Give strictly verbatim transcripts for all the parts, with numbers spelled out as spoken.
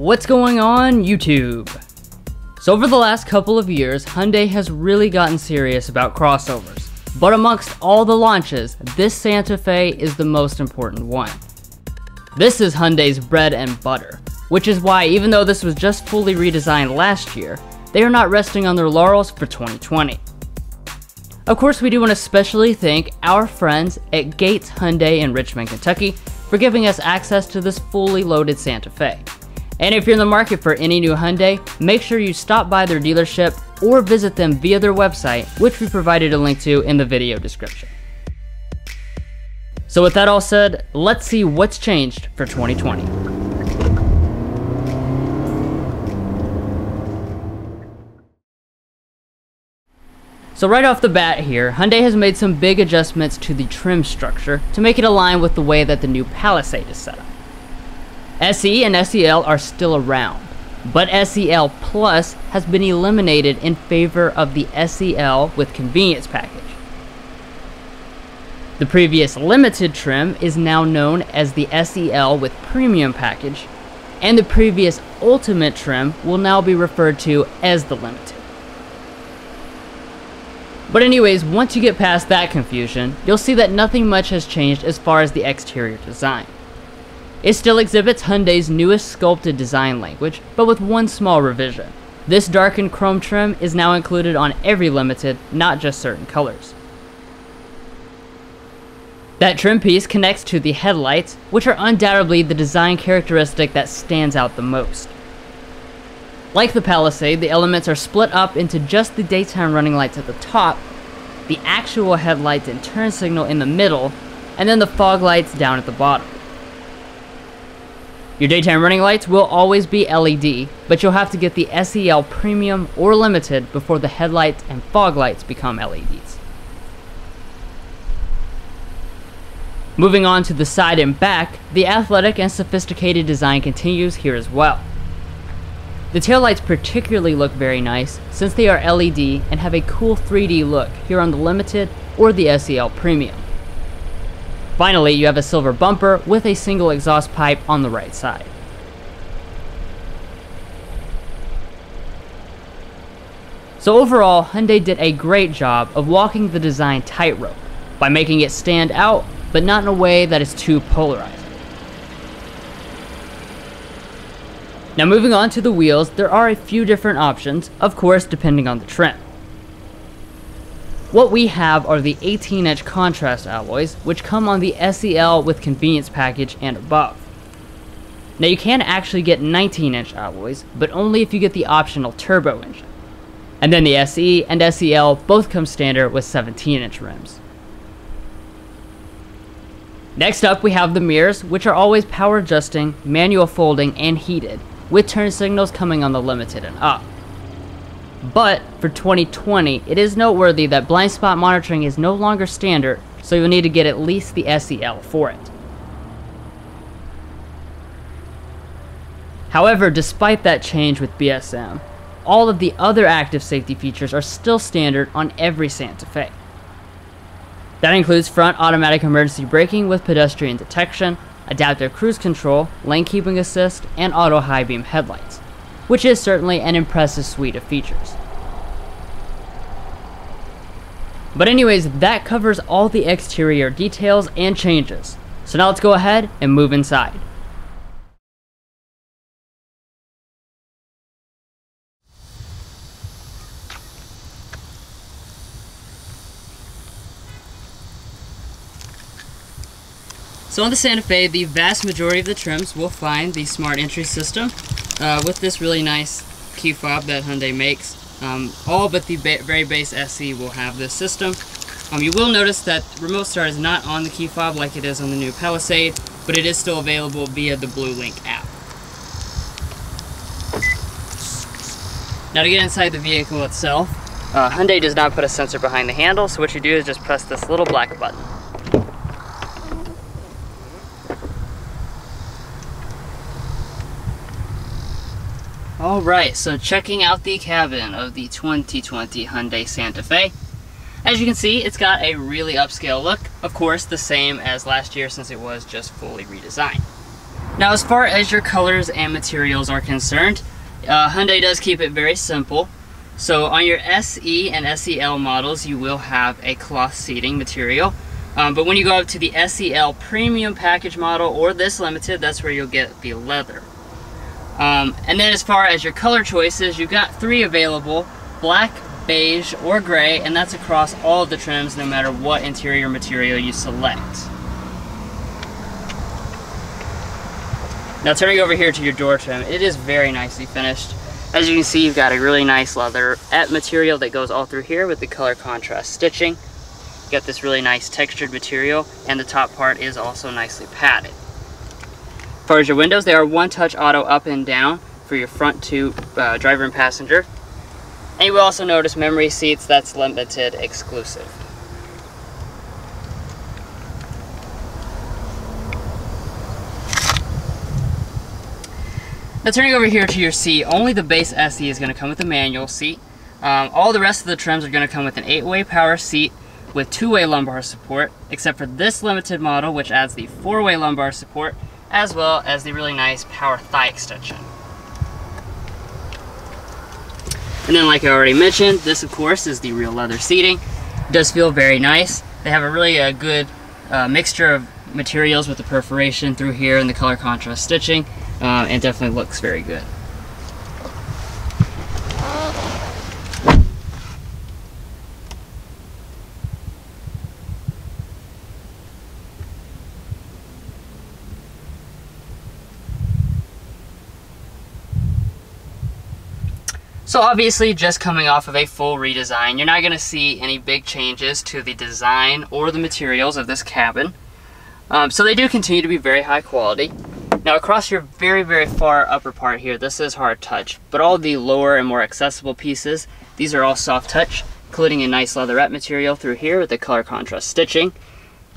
What's going on, YouTube? So over the last couple of years, Hyundai has really gotten serious about crossovers. But amongst all the launches, this Santa Fe is the most important one. This is Hyundai's bread and butter, which is why even though this was just fully redesigned last year, they are not resting on their laurels for twenty twenty. Of course, we do want to specially thank our friends at Gates Hyundai in Richmond, Kentucky for giving us access to this fully loaded Santa Fe. And if you're in the market for any new Hyundai, make sure you stop by their dealership or visit them via their website, which we provided a link to in the video description. So with that all said, let's see what's changed for twenty twenty. So right off the bat here, Hyundai has made some big adjustments to the trim structure to make it align with the way that the new Palisade is set up. S E and S E L are still around, but S E L Plus has been eliminated in favor of the S E L with convenience package. The previous limited trim is now known as the S E L with premium package, and the previous ultimate trim will now be referred to as the limited. But anyways, once you get past that confusion, you'll see that nothing much has changed as far as the exterior design. It still exhibits Hyundai's newest sculpted design language, but with one small revision. This darkened chrome trim is now included on every limited, not just certain colors. That trim piece connects to the headlights, which are undoubtedly the design characteristic that stands out the most. Like the Palisade, the elements are split up into just the daytime running lights at the top, the actual headlights and turn signal in the middle, and then the fog lights down at the bottom. Your daytime running lights will always be L E D, but you'll have to get the S E L Premium or Limited before the headlights and fog lights become L E Ds. Moving on to the side and back, the athletic and sophisticated design continues here as well. The taillights particularly look very nice since they are L E D and have a cool three D look here on the Limited or the S E L Premium. Finally, you have a silver bumper with a single exhaust pipe on the right side. So overall, Hyundai did a great job of walking the design tightrope by making it stand out, but not in a way that is too polarizing. Now moving on to the wheels, there are a few different options, of course depending on the trim. What we have are the eighteen inch contrast alloys, which come on the S E L with convenience package and above. Now you can actually get nineteen inch alloys, but only if you get the optional turbo engine. And then the S E and S E L both come standard with seventeen inch rims. Next up we have the mirrors, which are always power adjusting, manual folding, and heated, with turn signals coming on the Limited and up. But for twenty twenty, it is noteworthy that blind spot monitoring is no longer standard, so you'll need to get at least the S E L for it. However, despite that change with B S M, all of the other active safety features are still standard on every Santa Fe. That includes front automatic emergency braking with pedestrian detection, adaptive cruise control, lane keeping assist, and auto high beam headlights, which is certainly an impressive suite of features. But anyways, that covers all the exterior details and changes. So now let's go ahead and move inside. So on the Santa Fe, the vast majority of the trims will find the smart entry system uh, with this really nice key fob that Hyundai makes. Um, all but the ba very base S E will have this system. Um, you will notice that remote start is not on the key fob like it is on the new Palisade, but it is still available via the Blue Link app. Now to get inside the vehicle itself, uh, Hyundai does not put a sensor behind the handle, so what you do is just press this little black button. Alright, so checking out the cabin of the twenty twenty Hyundai Santa Fe. As you can see, it's got a really upscale look, of course the same as last year since it was just fully redesigned. Now, as far as your colors and materials are concerned, uh, Hyundai does keep it very simple. So on your S E and S E L models, you will have a cloth seating material. Um, but when you go up to the S E L Premium Package model or this Limited, that's where you'll get the leather. Um, and then as far as your color choices, you've got three available: black, beige, or gray, and that's across all of the trims no matter what interior material you select. Now turning over here to your door trim, it is very nicely finished. As you can see, you've got a really nice leatherette material that goes all through here with the color contrast stitching. You've got this really nice textured material, and the top part is also nicely padded. As far as your windows, they are one-touch auto up and down for your front two uh, driver and passenger. And you will also notice memory seats. That's Limited exclusive. Now turning over here to your seat, only the base S E is going to come with a manual seat. Um, all the rest of the trims are going to come with an eight-way power seat with two-way lumbar support, except for this Limited model, which adds the four-way lumbar support, as well as the really nice power thigh extension. And then, like I already mentioned, this of course is the real leather seating. It does feel very nice. They have a really uh, good uh, mixture of materials with the perforation through here and the color contrast stitching. Uh, and definitely looks very good. So obviously, just coming off of a full redesign, you're not going to see any big changes to the design or the materials of this cabin. Um, so they do continue to be very high quality. Now across your very, very far upper part here, this is hard touch, but all the lower and more accessible pieces, these are all soft touch, including a nice leatherette material through here with the color contrast stitching.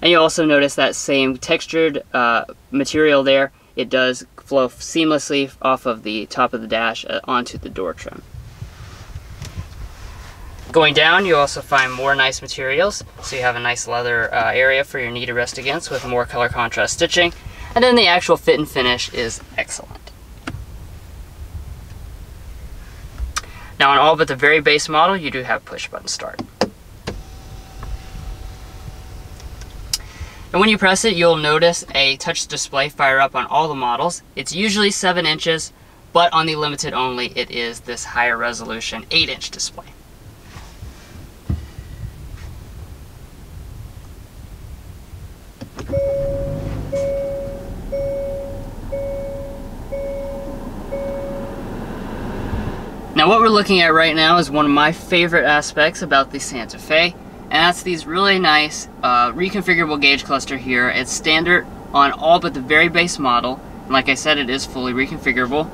And you also notice that same textured uh, material there. It does flow seamlessly off of the top of the dash onto the door trim. Going down, you also find more nice materials. So you have a nice leather uh, area for your knee to rest against with more color contrast stitching. And then the actual fit and finish is excellent. Now on all but the very base model, you do have push button start. And when you press it, you'll notice a touch display fire up on all the models. It's usually seven inches, but on the Limited only, it is this higher resolution eight inch display. Now what we're looking at right now is one of my favorite aspects about the Santa Fe, and that's these really nice uh, reconfigurable gauge cluster here. It's standard on all but the very base model, and like I said, it is fully reconfigurable.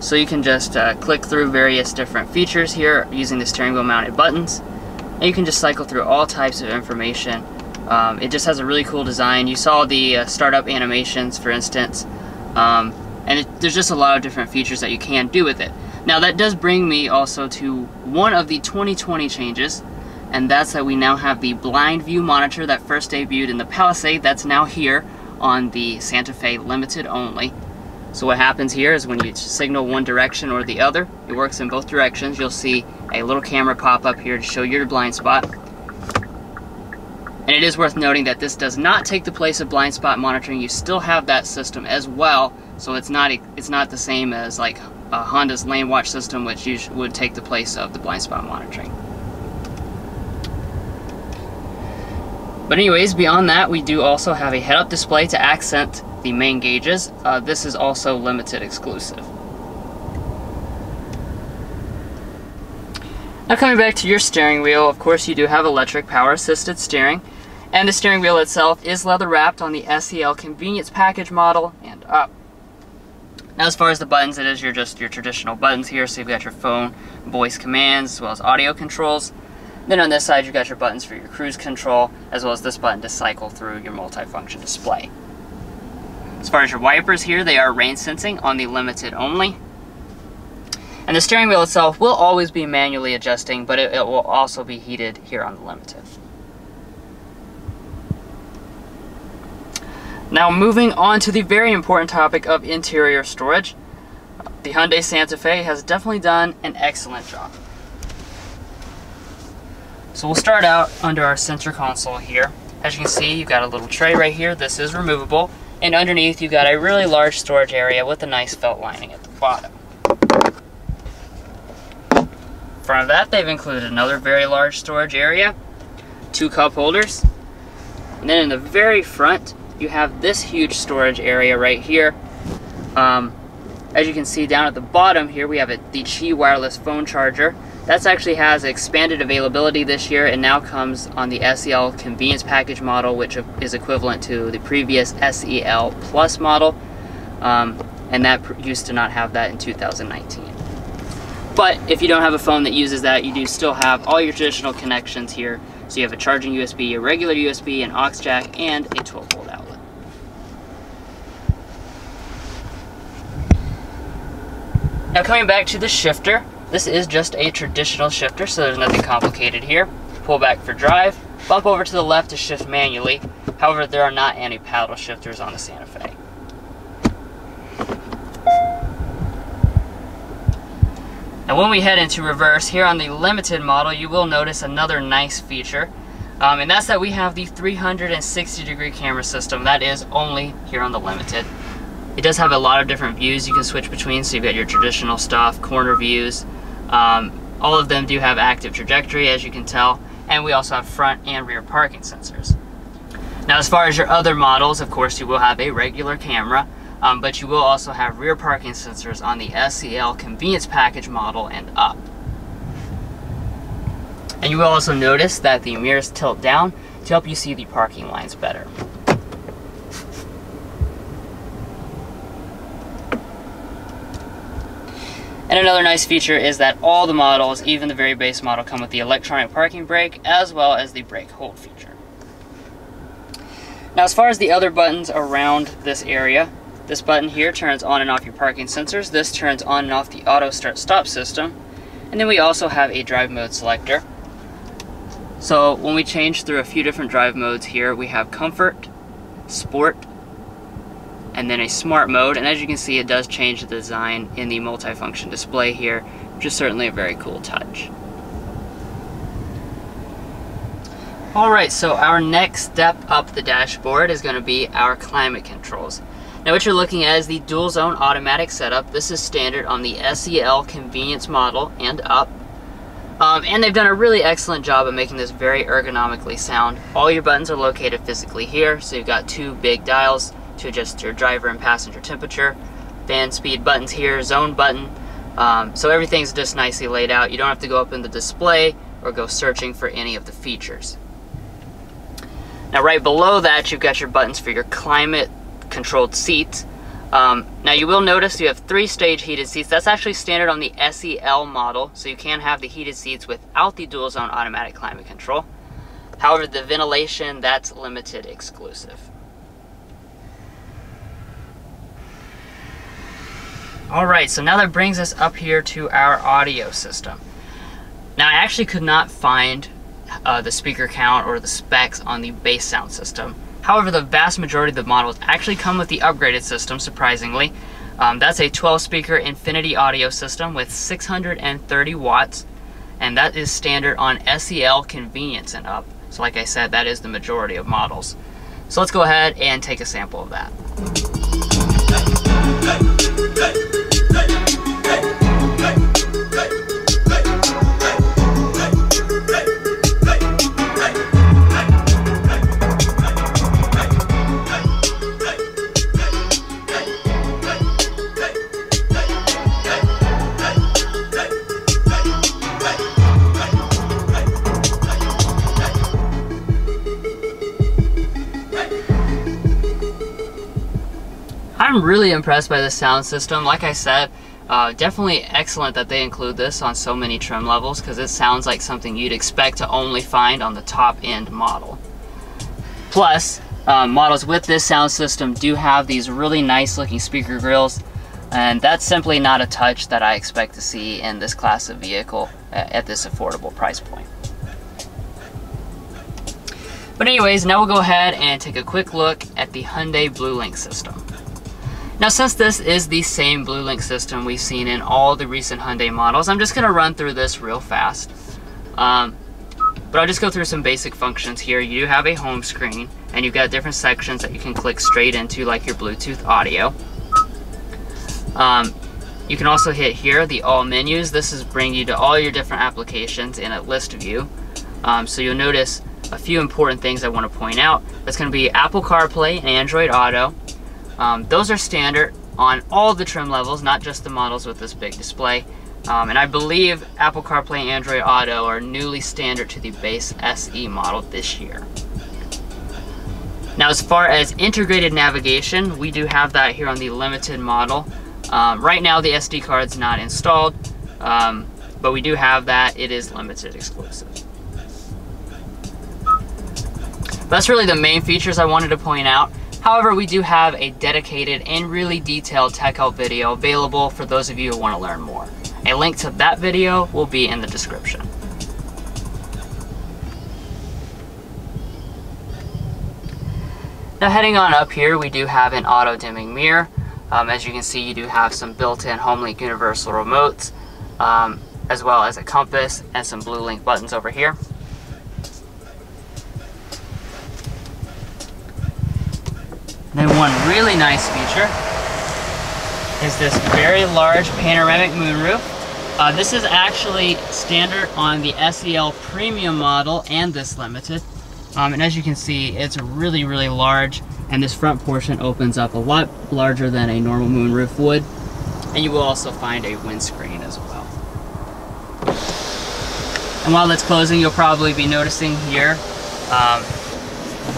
So you can just uh, click through various different features here using the steering wheel mounted buttons, and you can just cycle through all types of information. Um, it just has a really cool design. You saw the uh, startup animations, for instance, um, and it, there's just a lot of different features that you can do with it. Now that does bring me also to one of the twenty twenty changes, and that's that we now have the blind view monitor that first debuted in the Palisade. That's now here on the Santa Fe Limited only. So what happens here is when you signal one direction or the other, it works in both directions. You'll see a little camera pop up here to show your blind spot. And it is worth noting that this does not take the place of blind spot monitoring. You still have that system as well, so it's not it's not the same as like Uh, Honda's lane watch system, which you would take the place of the blind spot monitoring. But anyways, beyond that, we do also have a head-up display to accent the main gauges. Uh, this is also Limited exclusive. Now coming back to your steering wheel, of course you do have electric power-assisted steering, and the steering wheel itself is leather-wrapped on the S E L Convenience Package model and up. Now as far as the buttons, it is your, just your traditional buttons here, so you've got your phone, voice commands, as well as audio controls. Then on this side, you've got your buttons for your cruise control, as well as this button to cycle through your multifunction display. As far as your wipers here, they are rain sensing on the Limited only. And the steering wheel itself will always be manually adjusting, but it, it will also be heated here on the Limited. Now moving on to the very important topic of interior storage, the Hyundai Santa Fe has definitely done an excellent job. So we'll start out under our center console here. As you can see, you've got a little tray right here. This is removable. And underneath, you've got a really large storage area with a nice felt lining at the bottom. In front of that, they've included another very large storage area, two cup holders. And then in the very front, you have this huge storage area right here. Um, as you can see down at the bottom here, we have a, the Qi wireless phone charger. That actually has expanded availability this year and now comes on the S E L convenience package model, which is equivalent to the previous S E L Plus model, um, and that used to not have that in two thousand nineteen. But if you don't have a phone that uses that, you do still have all your traditional connections here. So you have a charging U S B, a regular U S B, an aux jack, and a twelve volt outlet. Now coming back to the shifter, this is just a traditional shifter, so there's nothing complicated here. Pull back for drive, bump over to the left to shift manually. However, there are not any paddle shifters on the Santa Fe. Now when we head into reverse, here on the limited model, you will notice another nice feature, um, and that's that we have the three sixty degree camera system. That is only here on the limited. It does have a lot of different views you can switch between, so you've got your traditional stuff, corner views. Um, all of them do have active trajectory, as you can tell, and we also have front and rear parking sensors. Now as far as your other models, of course you will have a regular camera, um, but you will also have rear parking sensors on the S E L convenience package model and up. And you will also notice that the mirrors tilt down to help you see the parking lines better. And another nice feature is that all the models, even the very base model, come with the electronic parking brake as well as the brake hold feature. Now as far as the other buttons around this area, this button here turns on and off your parking sensors, this turns on and off the auto start stop system, and then we also have a drive mode selector. So when we change through a few different drive modes here, we have comfort, sport, and then a smart mode, and as you can see it does change the design in the multifunction display here, which is certainly a very cool touch. Alright, so our next step up the dashboard is going to be our climate controls. Now what you're looking at is the dual zone automatic setup. This is standard on the S E L convenience model and up. Um, and they've done a really excellent job of making this very ergonomically sound. All your buttons are located physically here, so you've got two big dials to adjust your driver and passenger temperature, fan speed buttons here, zone button. Um, so everything's just nicely laid out. You don't have to go up in the display or go searching for any of the features. Now right below that, you've got your buttons for your climate controlled seats. Um, now you will notice you have three stage heated seats. That's actually standard on the S E L model, so you can have the heated seats without the dual zone automatic climate control. However, the ventilation, that's limited exclusive. Alright, so now that brings us up here to our audio system. Now I actually could not find uh, the speaker count or the specs on the bass sound system. However, the vast majority of the models actually come with the upgraded system, surprisingly. Um, that's a twelve speaker Infinity audio system with six hundred thirty watts, and that is standard on S E L convenience and up. So like I said, that is the majority of models. So let's go ahead and take a sample of that. I'm really impressed by this sound system. Like I said, uh, definitely excellent that they include this on so many trim levels, because it sounds like something you'd expect to only find on the top end model. Plus, um, models with this sound system do have these really nice looking speaker grills, and that's simply not a touch that I expect to see in this class of vehicle at this affordable price point. But anyways, now we'll go ahead and take a quick look at the Hyundai Blue Link system. Now, since this is the same Blue Link system we've seen in all the recent Hyundai models, I'm just gonna run through this real fast. Um, but I'll just go through some basic functions here. You have a home screen, and you've got different sections that you can click straight into, like your Bluetooth audio. Um, you can also hit here, the all menus. This is bring you to all your different applications in a list view. Um, so you'll notice a few important things I wanna point out. That's gonna be Apple CarPlay and Android Auto. Um, those are standard on all the trim levels, not just the models with this big display. Um, and I believe Apple CarPlay and Android Auto are newly standard to the base S E model this year. Now, as far as integrated navigation, we do have that here on the limited model. Um, right now, the S D card's not installed, um, but we do have that. It is limited exclusive. That's really the main features I wanted to point out. However, we do have a dedicated and really detailed tech help video available for those of you who want to learn more. A link to that video will be in the description. Now, heading on up here, we do have an auto dimming mirror. Um, as you can see, you do have some built-in HomeLink universal remotes, um, as well as a compass and some Blue Link buttons over here. Then one really nice feature is this very large panoramic moonroof. Uh, this is actually standard on the S E L Premium model and this Limited. Um, and as you can see, it's really, really large, and this front portion opens up a lot larger than a normal moonroof would. And you will also find a windscreen as well. And while that's closing, you'll probably be noticing here um,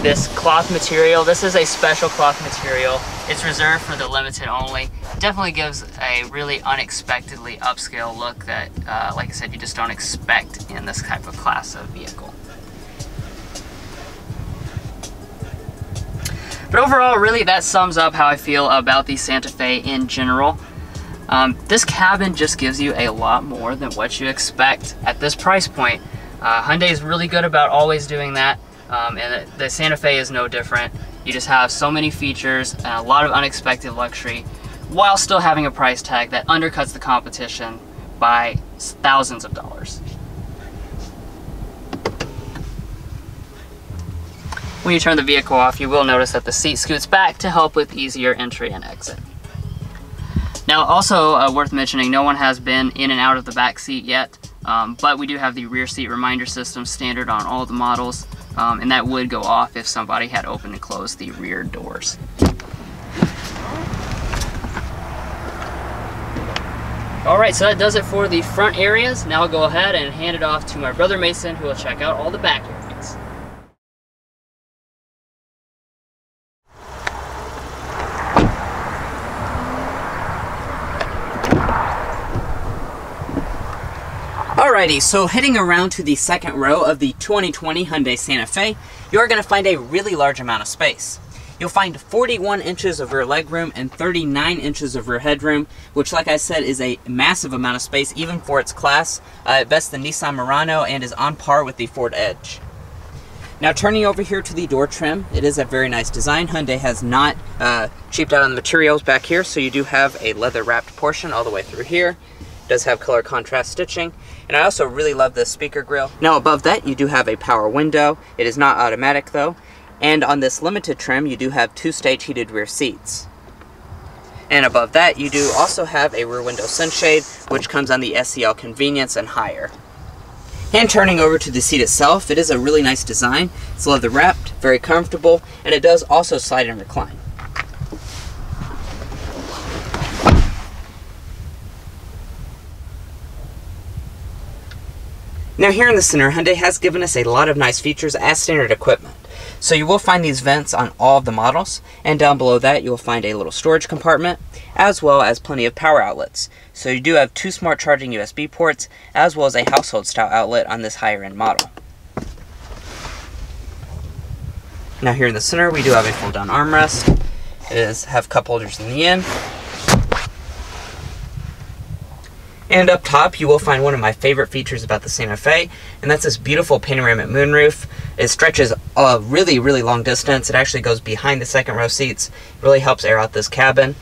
this cloth material. This is a special cloth material. It's reserved for the Limited only. Definitely gives a really unexpectedly upscale look that, uh, like I said, you just don't expect in this type of class of vehicle. But overall, really, that sums up how I feel about the Santa Fe in general. Um, this cabin just gives you a lot more than what you expect at this price point. Uh, Hyundai is really good about always doing that. Um, and the Santa Fe is no different. You just have so many features and a lot of unexpected luxury while still having a price tag that undercuts the competition by thousands of dollars. When you turn the vehicle off, you will notice that the seat scoots back to help with easier entry and exit. Now, also uh, worth mentioning, no one has been in and out of the back seat yet, um, but we do have the rear seat reminder system standard on all the models. Um, and that would go off if somebody had opened and closed the rear doors. All right, so that does it for the front areas. Now I'll go ahead and hand it off to my brother Mason, who will check out all the back areas. Alrighty, so heading around to the second row of the twenty twenty Hyundai Santa Fe, you are going to find a really large amount of space. You'll find forty-one inches of rear legroom and thirty-nine inches of rear headroom, which, like I said, is a massive amount of space even for its class. Uh, it beats the Nissan Murano and is on par with the Ford Edge. Now, turning over here to the door trim, it is a very nice design. Hyundai has not uh, cheaped out on the materials back here, so you do have a leather-wrapped portion all the way through here. Does have color contrast stitching, and I also really love this speaker grille. Now, above that, you do have a power window. It is not automatic though, and on this Limited trim you do have two-stage heated rear seats, and above that you do also have a rear window sunshade, which comes on the S E L Convenience and higher. And turning over to the seat itself, it is a really nice design. It's leather wrapped, very comfortable, and it does also slide and recline. Now, here in the center, Hyundai has given us a lot of nice features as standard equipment. So you will find these vents on all of the models, and down below that you will find a little storage compartment, as well as plenty of power outlets. So you do have two smart charging U S B ports, as well as a household style outlet on this higher end model. Now, here in the center, we do have a fold down armrest. It is have cup holders in the end. And up top, you will find one of my favorite features about the Santa Fe, and that's this beautiful panoramic moonroof. It stretches a really, really long distance. It actually goes behind the second row seats. It really helps air out this cabin.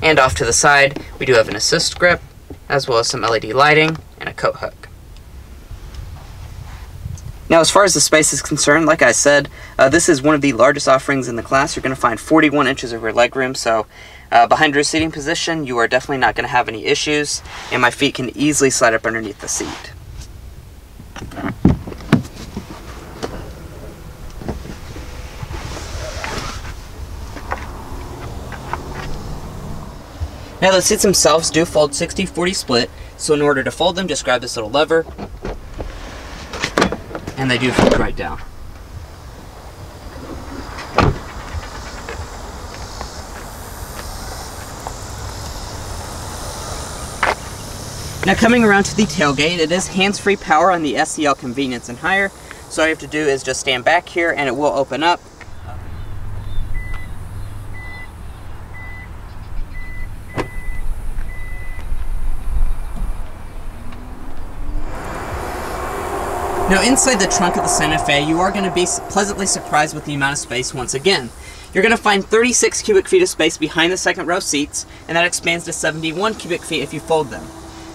And off to the side, we do have an assist grip, as well as some L E D lighting and a coat hook. Now, as far as the space is concerned, like I said, uh, this is one of the largest offerings in the class. You're going to find forty-one inches of rear legroom, so uh, behind your seating position, you are definitely not going to have any issues, and my feet can easily slide up underneath the seat. Now, the seats themselves do fold sixty forty split, so in order to fold them, just grab this little lever, and they do fold right down. Now, coming around to the tailgate, it is hands-free power on the S C L Convenience and higher, so all you have to do is just stand back here and it will open up. Now, inside the trunk of the Santa Fe, you are going to be pleasantly surprised with the amount of space once again. You're going to find thirty-six cubic feet of space behind the second row seats, and that expands to seventy-one cubic feet if you fold them.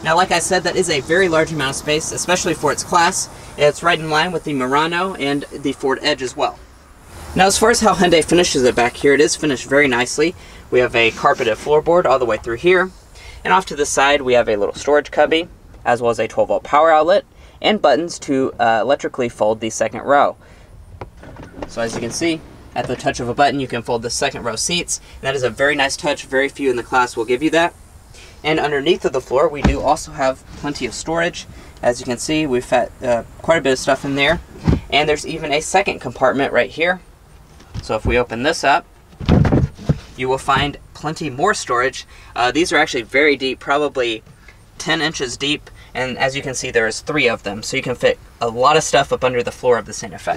Now, like I said, that is a very large amount of space, especially for its class. It's right in line with the Murano and the Ford Edge as well. Now, as far as how Hyundai finishes it back here, it is finished very nicely. We have a carpeted floorboard all the way through here, and off to the side we have a little storage cubby, as well as a twelve volt power outlet, and buttons to uh, electrically fold the second row. So as you can see, at the touch of a button, you can fold the second row seats. And that is a very nice touch. Very few in the class will give you that. And underneath of the floor, we do also have plenty of storage. As you can see, we've had uh, quite a bit of stuff in there. And there's even a second compartment right here. So if we open this up, you will find plenty more storage. Uh, these are actually very deep, probably ten inches deep. And as you can see, there is three of them, so you can fit a lot of stuff up under the floor of the Santa Fe.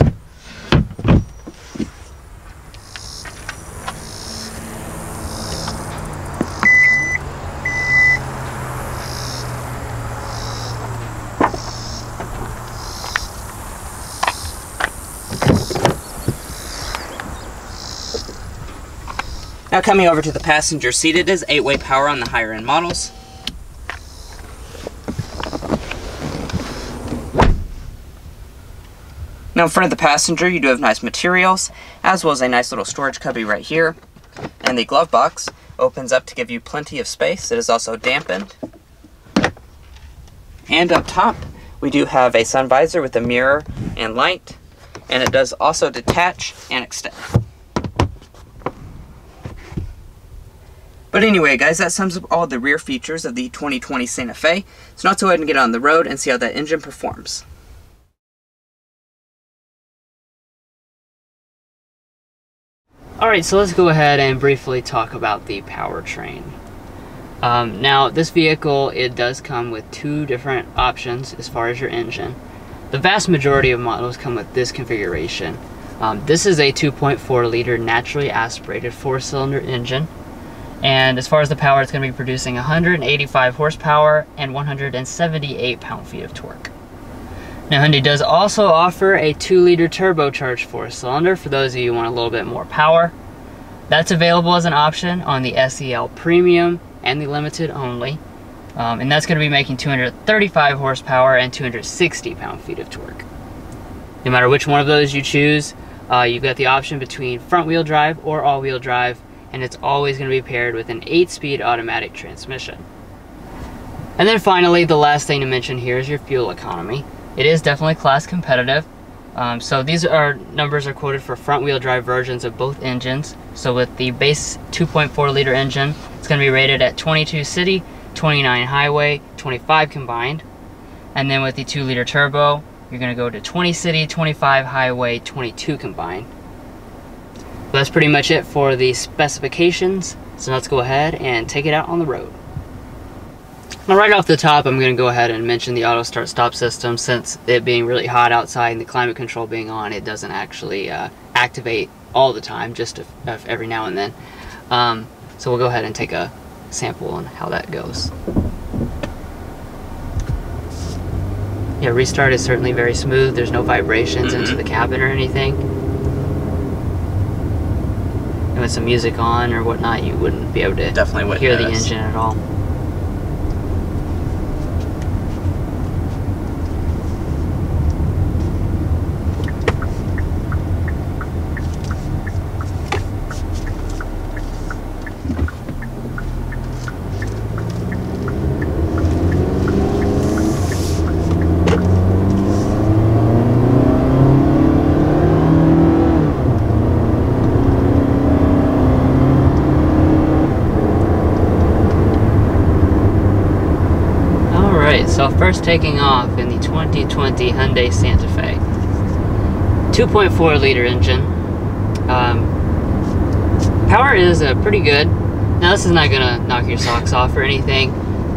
Now, coming over to the passenger seat, it is eight-way power on the higher-end models. Now, in front of the passenger, you do have nice materials, as well as a nice little storage cubby right here. And the glove box opens up to give you plenty of space. It is also dampened. And up top, we do have a sun visor with a mirror and light. And it does also detach and extend. But anyway, guys, that sums up all the rear features of the twenty twenty Santa Fe. So now let's go ahead and get on the road and see how that engine performs. Alright, so let's go ahead and briefly talk about the powertrain. Um, now, this vehicle, it does come with two different options as far as your engine. The vast majority of models come with this configuration. Um, this is a two point four liter naturally aspirated four-cylinder engine. And as far as the power, it's going to be producing one hundred eighty-five horsepower and one hundred seventy-eight pound-feet of torque. Now, Hyundai does also offer a two liter turbocharged four-cylinder for those of you who want a little bit more power. That's available as an option on the S E L Premium and the Limited only. Um, and that's going to be making two hundred thirty-five horsepower and two hundred sixty pound-feet of torque. No matter which one of those you choose, uh, you've got the option between front-wheel drive or all-wheel drive, and it's always going to be paired with an eight-speed automatic transmission. And then finally, the last thing to mention here is your fuel economy. It is definitely class competitive. Um, so these are numbers are quoted for front wheel drive versions of both engines. So with the base two point four liter engine, it's going to be rated at twenty-two city, twenty-nine highway, twenty-five combined. And then with the two liter turbo, you're going to go to twenty city, twenty-five highway, twenty-two combined. So that's pretty much it for the specifications. So let's go ahead and take it out on the road. Now, right off the top, I'm going to go ahead and mention the auto start stop system. Since it being really hot outside and the climate control being on, it doesn't actually uh, activate all the time, just if, if every now and then. Um, so we'll go ahead and take a sample on how that goes. Yeah, restart is certainly very smooth. There's no vibrations mm-hmm. into the cabin or anything. And with some music on or whatnot, you wouldn't be able to Definitely wouldn't hear notice. the engine at all. So first taking off in the twenty twenty Hyundai Santa Fe, two point four liter engine. Um, power is uh, pretty good. Now this is not going to knock your socks off or anything.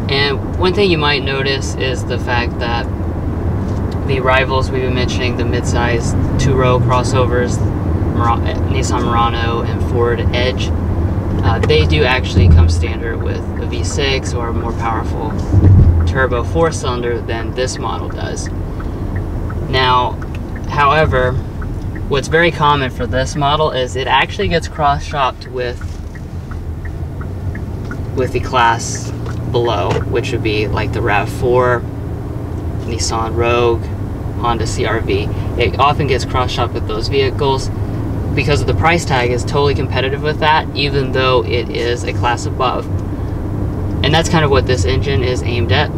And one thing you might notice is the fact that the rivals we've been mentioning, the mid-size two-row crossovers, Mur Nissan Murano and Ford Edge, uh, they do actually come standard with a V six or a more powerful turbo four-cylinder than this model does. Now, however, what's very common for this model is it actually gets cross-shopped with with the class below, which would be like the RAV four, Nissan Rogue, Honda C R V. It often gets cross-shopped with those vehicles because of the price tag is totally competitive with that, even though it is a class above. And that's kind of what this engine is aimed at.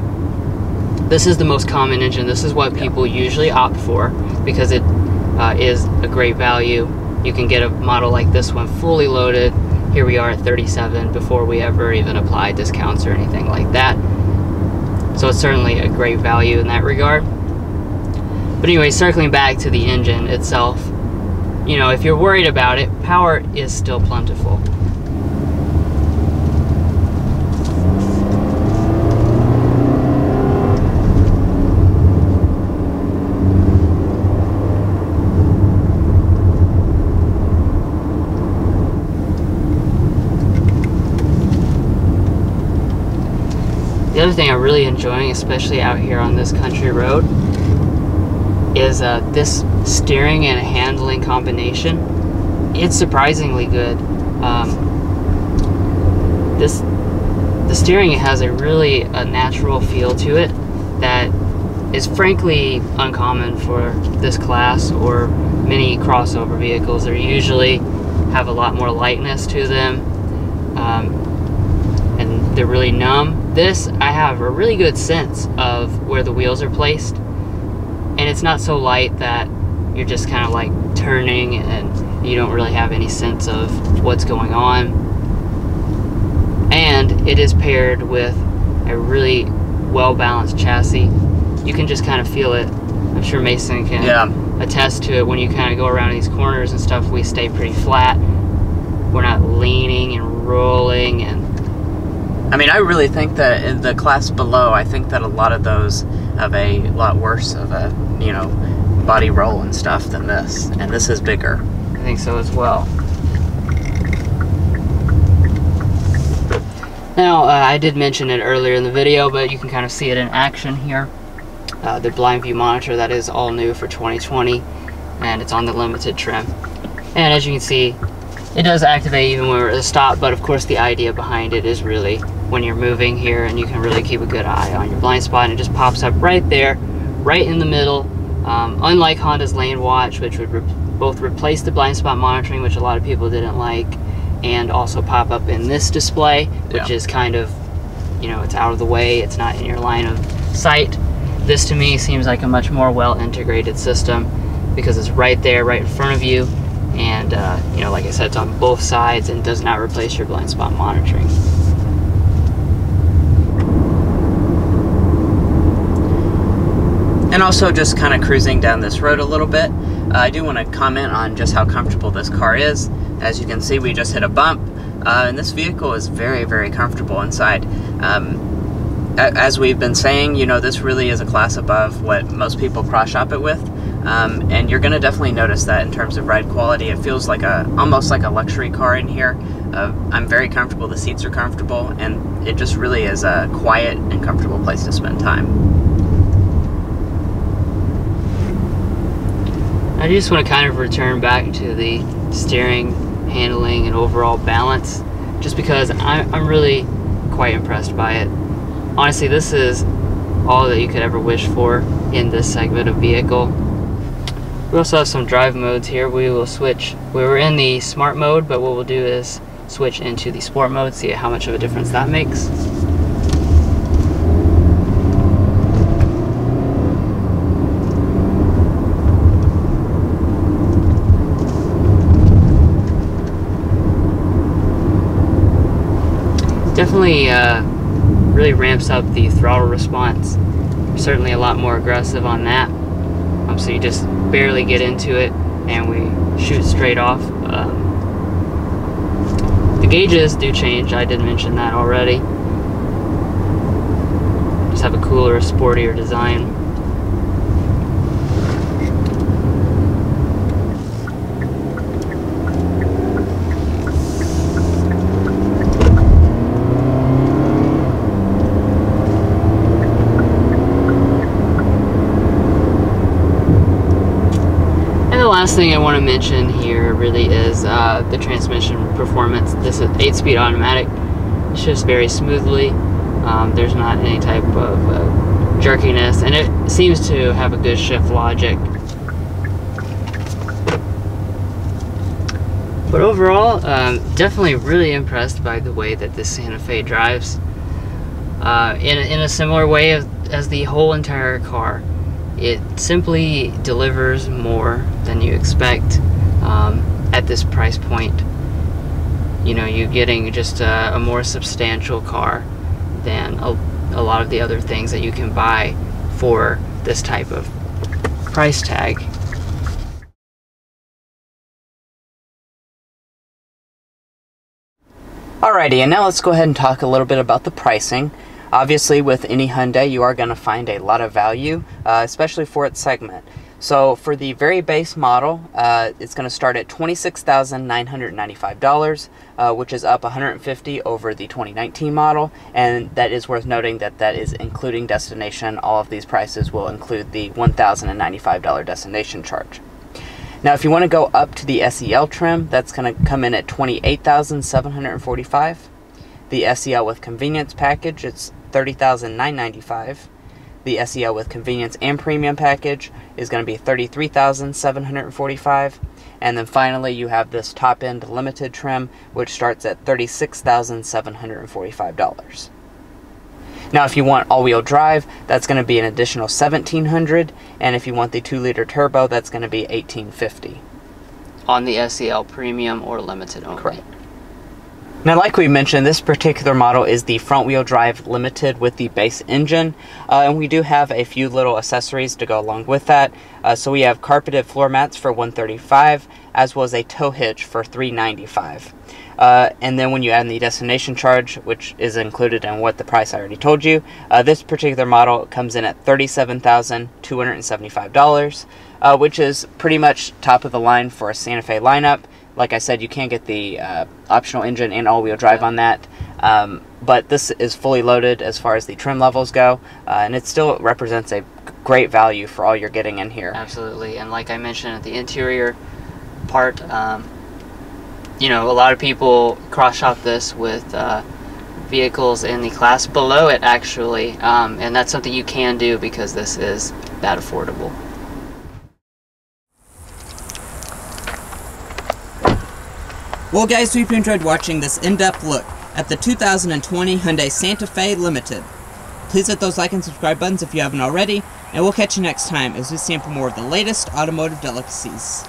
This is the most common engine. This is what people usually opt for because it uh, is a great value. You can get a model like this one fully loaded. Here we are at thirty-seven before we ever even apply discounts or anything like that. So it's certainly a great value in that regard. But anyway, circling back to the engine itself, you know, if you're worried about it, power is still plentiful. The other thing I'm really enjoying, especially out here on this country road, is uh, this steering and handling combination. It's surprisingly good. Um, this the steering has a really a natural feel to it that is frankly uncommon for this class or many crossover vehicles. They usually have a lot more lightness to them, um, and they're really numb. This, I have a really good sense of where the wheels are placed, and it's not so light that you're just kind of like turning and you don't really have any sense of what's going on. And it is paired with a really well-balanced chassis. You can just kind of feel it. I'm sure Mason can yeah. attest to it. When you kind of go around these corners and stuff, we stay pretty flat. We're not leaning and rolling and I mean, I really think that in the class below, I think that a lot of those have a lot worse of a, you know, body roll and stuff than this. And this is bigger. I think so as well. Now, uh, I did mention it earlier in the video, but you can kind of see it in action here. Uh, the blind view monitor, that is all new for twenty twenty, and it's on the limited trim. And as you can see, it does activate even when we're at a stop, but of course the idea behind it is really when you're moving here and you can really keep a good eye on your blind spot, and it just pops up right there, right in the middle. Um, unlike Honda's Lane Watch, which would re both replace the blind spot monitoring, which a lot of people didn't like, and also pop up in this display, which yeah. is kind of, you know, it's out of the way, it's not in your line of sight. This to me seems like a much more well-integrated system because it's right there, right in front of you. And, uh, you know, like I said, it's on both sides and does not replace your blind spot monitoring. And also just kind of cruising down this road a little bit, uh, I do want to comment on just how comfortable this car is. As you can see, we just hit a bump, uh, and this vehicle is very, very comfortable inside. Um, as we've been saying, you know, this really is a class above what most people cross-shop it with. Um, and you're going to definitely notice that in terms of ride quality. It feels like a almost like a luxury car in here. Uh, I'm very comfortable. The seats are comfortable, and it just really is a quiet and comfortable place to spend time. I just want to kind of return back to the steering, handling, and overall balance, just because I'm, I'm really quite impressed by it. Honestly, this is all that you could ever wish for in this segment of vehicle. We also have some drive modes here. We will switch. We were in the smart mode, but what we'll do is switch into the sport mode, see how much of a difference that makes. Definitely uh, really ramps up the throttle response. We're certainly a lot more aggressive on that. Um, so you just barely get into it and we shoot straight off. Um, the gauges do change. I did mention that already. Just have a cooler, sportier design. Last thing I want to mention here really is uh, the transmission performance. This is eight speed automatic. It shifts very smoothly. Um, there's not any type of uh, jerkiness, and it seems to have a good shift logic. But overall, um, definitely really impressed by the way that this Santa Fe drives. Uh, in, in a similar way as, as the whole entire car. It simply delivers more than you expect um, at this price point. You know, you're getting just a, a more substantial car than a, a lot of the other things that you can buy for this type of price tag. Alrighty, and now let's go ahead and talk a little bit about the pricing. Obviously, with any Hyundai, you are going to find a lot of value, uh, especially for its segment. So for the very base model, uh, it's going to start at twenty-six thousand nine hundred ninety-five dollars, uh, which is up one hundred fifty dollars over the twenty nineteen model. And that is worth noting that that is including destination. All of these prices will include the one thousand ninety-five dollar destination charge. Now, if you want to go up to the S E L trim, that's going to come in at twenty-eight thousand seven hundred forty-five dollars. The S E L with convenience package, it's thirty thousand nine hundred ninety-five dollars. The S E L with convenience and premium package is going to be thirty-three thousand seven hundred forty-five dollars. And then finally, you have this top-end limited trim, which starts at thirty-six thousand seven hundred forty-five dollars. Now, if you want all-wheel drive, that's going to be an additional seventeen hundred dollars. And if you want the two liter turbo, that's going to be eighteen fifty. On the S E L premium or limited only. Correct. Now, like we mentioned, this particular model is the front-wheel drive limited with the base engine, uh, and we do have a few little accessories to go along with that. Uh, so we have carpeted floor mats for one hundred thirty-five dollars, as well as a tow hitch for three hundred ninety-five dollars. Uh, and then when you add in the destination charge, which is included in what the price I already told you, uh, this particular model comes in at thirty-seven thousand two hundred seventy-five dollars, uh, which is pretty much top of the line for a Santa Fe lineup. Like I said, you can get the uh, optional engine and all-wheel drive on that, um, but this is fully loaded as far as the trim levels go, uh, and it still represents a great value for all you're getting in here. Absolutely, and like I mentioned at the interior part, um, you know, a lot of people cross-shop this with uh, vehicles in the class below it, actually, um, and that's something you can do because this is that affordable. Well guys, we hope you enjoyed watching this in-depth look at the two thousand twenty Hyundai Santa Fe Limited. Please hit those like and subscribe buttons if you haven't already, and we'll catch you next time as we sample more of the latest automotive delicacies.